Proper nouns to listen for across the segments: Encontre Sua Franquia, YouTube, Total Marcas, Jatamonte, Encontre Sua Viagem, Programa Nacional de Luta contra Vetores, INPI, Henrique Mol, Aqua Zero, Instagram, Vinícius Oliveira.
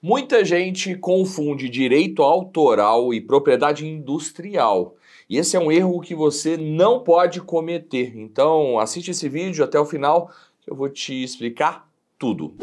Muita gente confunde direito autoral e propriedade industrial. E esse é um erro que você não pode cometer. Então, assiste esse vídeo até o final, que eu vou te explicar tudo.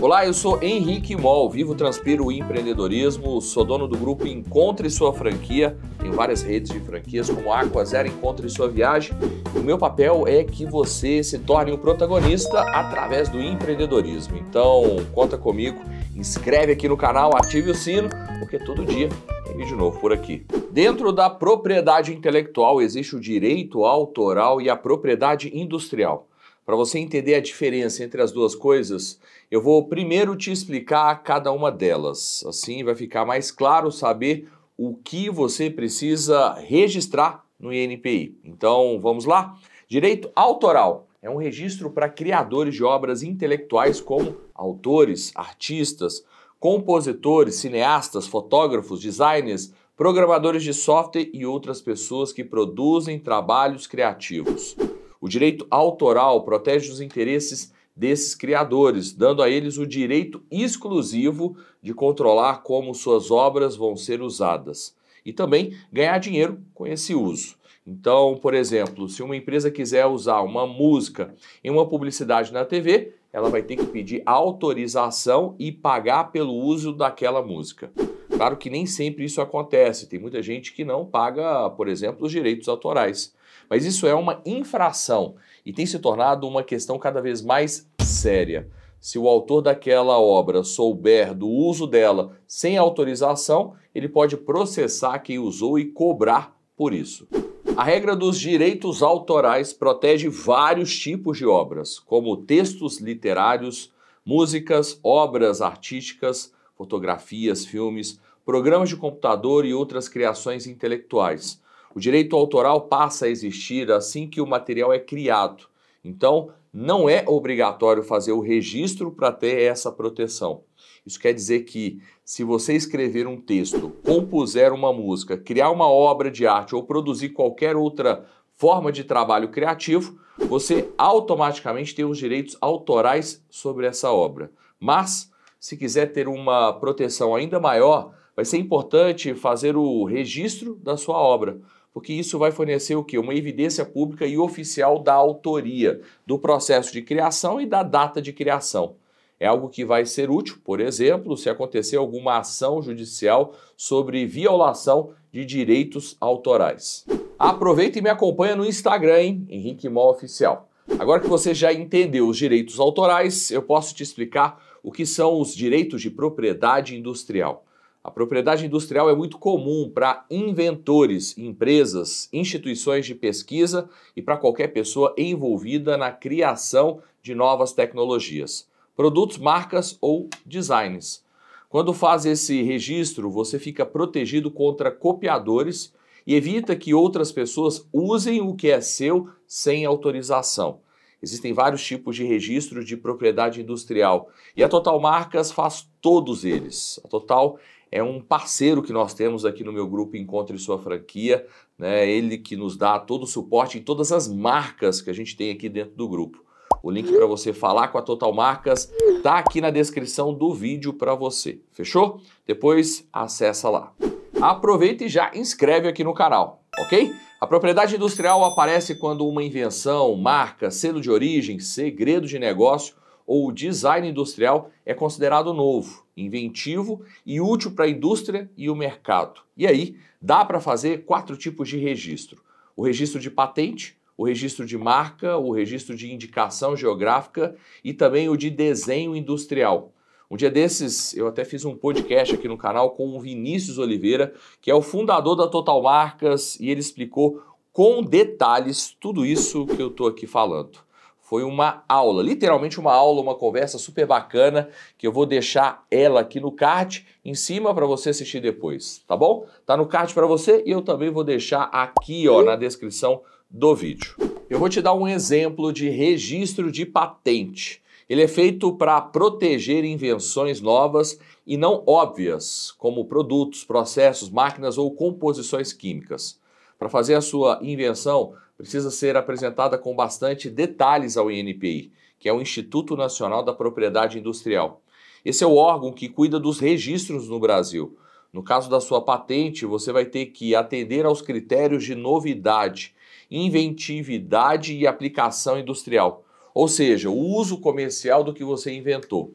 Olá, eu sou Henrique Mol, vivo, transpiro empreendedorismo, sou dono do grupo Encontre Sua Franquia, tenho várias redes de franquias como Aqua Zero, Encontre Sua Viagem. O meu papel é que você se torne um protagonista através do empreendedorismo. Então, conta comigo, inscreve aqui no canal, ative o sino, porque todo dia tem vídeo novo por aqui. Dentro da propriedade intelectual existe o direito autoral e a propriedade industrial. Para você entender a diferença entre as duas coisas, eu vou primeiro te explicar cada uma delas. Assim vai ficar mais claro saber o que você precisa registrar no INPI. Então, vamos lá? Direito autoral é um registro para criadores de obras intelectuais como autores, artistas, compositores, cineastas, fotógrafos, designers, programadores de software e outras pessoas que produzem trabalhos criativos. O direito autoral protege os interesses desses criadores, dando a eles o direito exclusivo de controlar como suas obras vão ser usadas e também ganhar dinheiro com esse uso. Então, por exemplo, se uma empresa quiser usar uma música em uma publicidade na TV, ela vai ter que pedir autorização e pagar pelo uso daquela música. Claro que nem sempre isso acontece, tem muita gente que não paga, por exemplo, os direitos autorais. Mas isso é uma infração e tem se tornado uma questão cada vez mais séria. Se o autor daquela obra souber do uso dela sem autorização, ele pode processar quem usou e cobrar por isso. A regra dos direitos autorais protege vários tipos de obras, como textos literários, músicas, obras artísticas, fotografias, filmes, programas de computador e outras criações intelectuais. O direito autoral passa a existir assim que o material é criado. Então, não é obrigatório fazer o registro para ter essa proteção. Isso quer dizer que, se você escrever um texto, compuser uma música, criar uma obra de arte ou produzir qualquer outra forma de trabalho criativo, você automaticamente tem os direitos autorais sobre essa obra. Mas, se quiser ter uma proteção ainda maior, vai ser importante fazer o registro da sua obra, porque isso vai fornecer o quê? Uma evidência pública e oficial da autoria, do processo de criação e da data de criação. É algo que vai ser útil, por exemplo, se acontecer alguma ação judicial sobre violação de direitos autorais. Aproveita e me acompanha no Instagram, hein? Henrique Mol Oficial. Agora que você já entendeu os direitos autorais, eu posso te explicar o que são os direitos de propriedade industrial. A propriedade industrial é muito comum para inventores, empresas, instituições de pesquisa e para qualquer pessoa envolvida na criação de novas tecnologias, produtos, marcas ou designs. Quando faz esse registro, você fica protegido contra copiadores e evita que outras pessoas usem o que é seu sem autorização. Existem vários tipos de registro de propriedade industrial e a Total Marcas faz todos eles. A Total é um parceiro que nós temos aqui no meu grupo Encontre Sua Franquia, né? Ele que nos dá todo o suporte em todas as marcas que a gente tem aqui dentro do grupo. O link para você falar com a Total Marcas está aqui na descrição do vídeo para você, fechou? Depois acessa lá. Aproveita e já inscreve aqui no canal, ok? A propriedade industrial aparece quando uma invenção, marca, selo de origem, segredo de negócio ou design industrial é considerado novo, inventivo e útil para a indústria e o mercado. E aí, dá para fazer 4 tipos de registro. O registro de patente, o registro de marca, o registro de indicação geográfica e também o de desenho industrial. Um dia desses, eu até fiz um podcast aqui no canal com o Vinícius Oliveira, que é o fundador da Total Marcas, e ele explicou com detalhes tudo isso que eu estou aqui falando. Foi uma aula, literalmente uma aula, uma conversa super bacana, que eu vou deixar ela aqui no card em cima para você assistir depois, tá bom? Tá no card para você e eu também vou deixar aqui, ó, na descrição do vídeo. Eu vou te dar um exemplo de registro de patente. Ele é feito para proteger invenções novas e não óbvias, como produtos, processos, máquinas ou composições químicas. Para fazer a sua invenção, precisa ser apresentada com bastante detalhes ao INPI, que é o Instituto Nacional da Propriedade Industrial. Esse é o órgão que cuida dos registros no Brasil. No caso da sua patente, você vai ter que atender aos critérios de novidade, inventividade e aplicação industrial, ou seja, o uso comercial do que você inventou.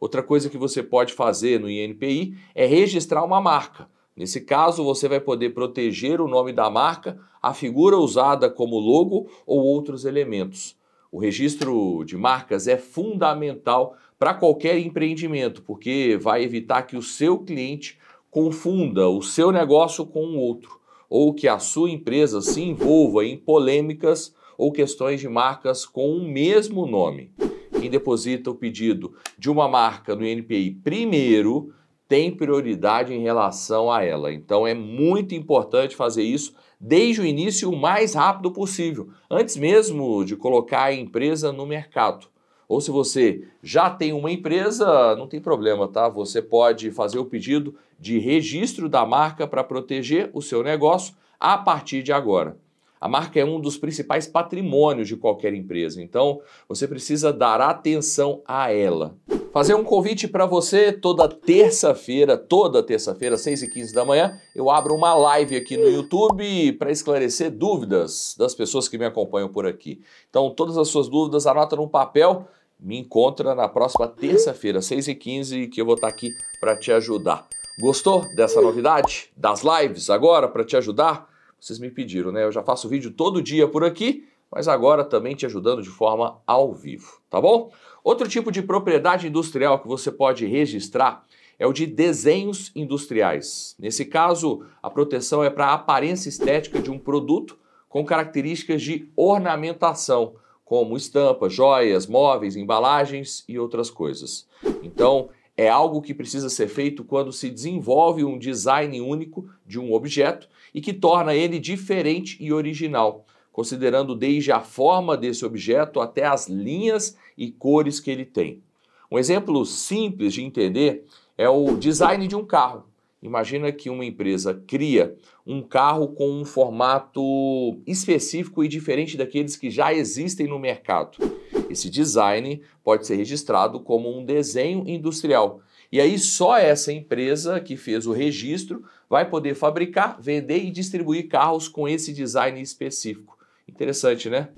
Outra coisa que você pode fazer no INPI é registrar uma marca. Nesse caso, você vai poder proteger o nome da marca, a figura usada como logo ou outros elementos. O registro de marcas é fundamental para qualquer empreendimento, porque vai evitar que o seu cliente confunda o seu negócio com o outro, ou que a sua empresa se envolva em polêmicas ou questões de marcas com o mesmo nome. Quem deposita o pedido de uma marca no INPI primeiro tem prioridade em relação a ela. Então é muito importante fazer isso desde o início o mais rápido possível, antes mesmo de colocar a empresa no mercado. Ou se você já tem uma empresa, não tem problema, tá? Você pode fazer o pedido de registro da marca para proteger o seu negócio a partir de agora. A marca é um dos principais patrimônios de qualquer empresa, então você precisa dar atenção a ela. Fazer um convite para você, toda terça-feira, 6h15 da manhã, eu abro uma live aqui no YouTube para esclarecer dúvidas das pessoas que me acompanham por aqui. Então todas as suas dúvidas, anota num papel, me encontra na próxima terça-feira, 6h15, que eu vou estar aqui para te ajudar. Gostou dessa novidade? Das lives agora para te ajudar? Vocês me pediram, né? Eu já faço vídeo todo dia por aqui, mas agora também te ajudando de forma ao vivo, tá bom? Outro tipo de propriedade industrial que você pode registrar é o de desenhos industriais. Nesse caso, a proteção é para a aparência estética de um produto com características de ornamentação, como estampas, joias, móveis, embalagens e outras coisas. Então, é algo que precisa ser feito quando se desenvolve um design único de um objeto e que torna ele diferente e original, considerando desde a forma desse objeto até as linhas e cores que ele tem. Um exemplo simples de entender é o design de um carro. Imagina que uma empresa cria um carro com um formato específico e diferente daqueles que já existem no mercado. Esse design pode ser registrado como um desenho industrial. E aí só essa empresa que fez o registro vai poder fabricar, vender e distribuir carros com esse design específico. Interessante, né?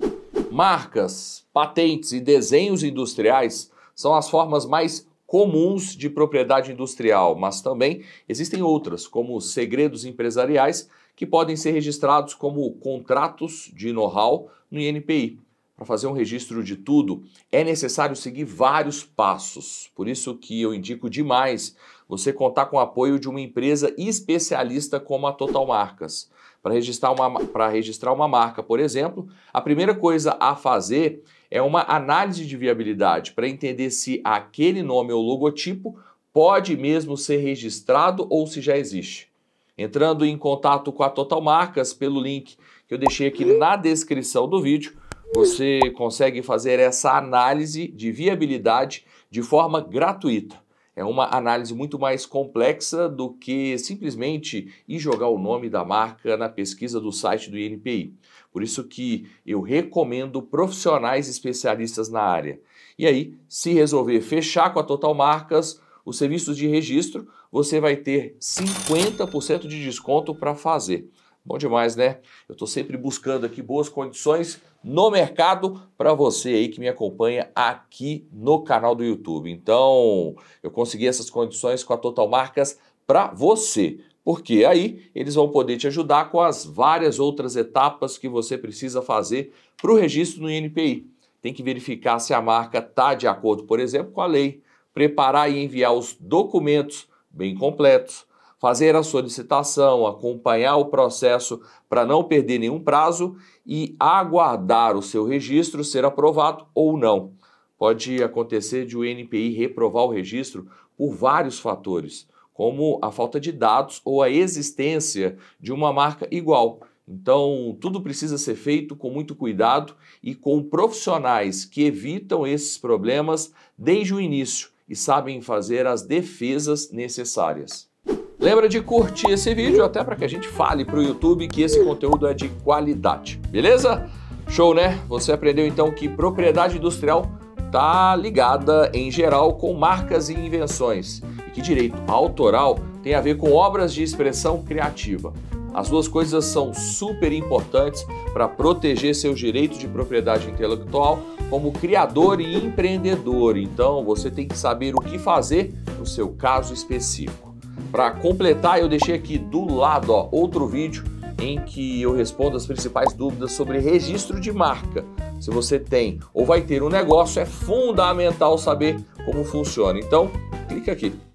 Marcas, patentes e desenhos industriais são as formas mais comuns de propriedade industrial, mas também existem outras, como segredos empresariais, que podem ser registrados como contratos de know-how no INPI. Para fazer um registro de tudo, é necessário seguir vários passos. Por isso que eu indico demais você contar com o apoio de uma empresa especialista como a Total Marcas. Para registrar uma marca, por exemplo, a primeira coisa a fazer é uma análise de viabilidade para entender se aquele nome ou logotipo pode mesmo ser registrado ou se já existe. Entrando em contato com a Total Marcas pelo link que eu deixei aqui na descrição do vídeo, você consegue fazer essa análise de viabilidade de forma gratuita. É uma análise muito mais complexa do que simplesmente ir jogar o nome da marca na pesquisa do site do INPI. Por isso que eu recomendo profissionais especialistas na área. E aí, se resolver fechar com a Total Marcas os serviços de registro, você vai ter 50% de desconto para fazer. Bom demais, né? Eu estou sempre buscando aqui boas condições no mercado para você aí que me acompanha aqui no canal do YouTube. Então, eu consegui essas condições com a Total Marcas para você, porque aí eles vão poder te ajudar com as várias outras etapas que você precisa fazer para o registro no INPI. Tem que verificar se a marca está de acordo, por exemplo, com a lei, preparar e enviar os documentos bem completos, fazer a solicitação, acompanhar o processo para não perder nenhum prazo e aguardar o seu registro ser aprovado ou não. Pode acontecer de o INPI reprovar o registro por vários fatores, como a falta de dados ou a existência de uma marca igual. Então, tudo precisa ser feito com muito cuidado e com profissionais que evitam esses problemas desde o início e sabem fazer as defesas necessárias. Lembra de curtir esse vídeo, até para que a gente fale para o YouTube que esse conteúdo é de qualidade, beleza? Show, né? Você aprendeu então que propriedade industrial está ligada em geral com marcas e invenções e que direito autoral tem a ver com obras de expressão criativa. As duas coisas são super importantes para proteger seus direitos de propriedade intelectual como criador e empreendedor. Então, você tem que saber o que fazer no seu caso específico. Para completar, eu deixei aqui do lado ó, outro vídeo em que eu respondo as principais dúvidas sobre registro de marca. Se você tem ou vai ter um negócio, é fundamental saber como funciona. Então, clica aqui.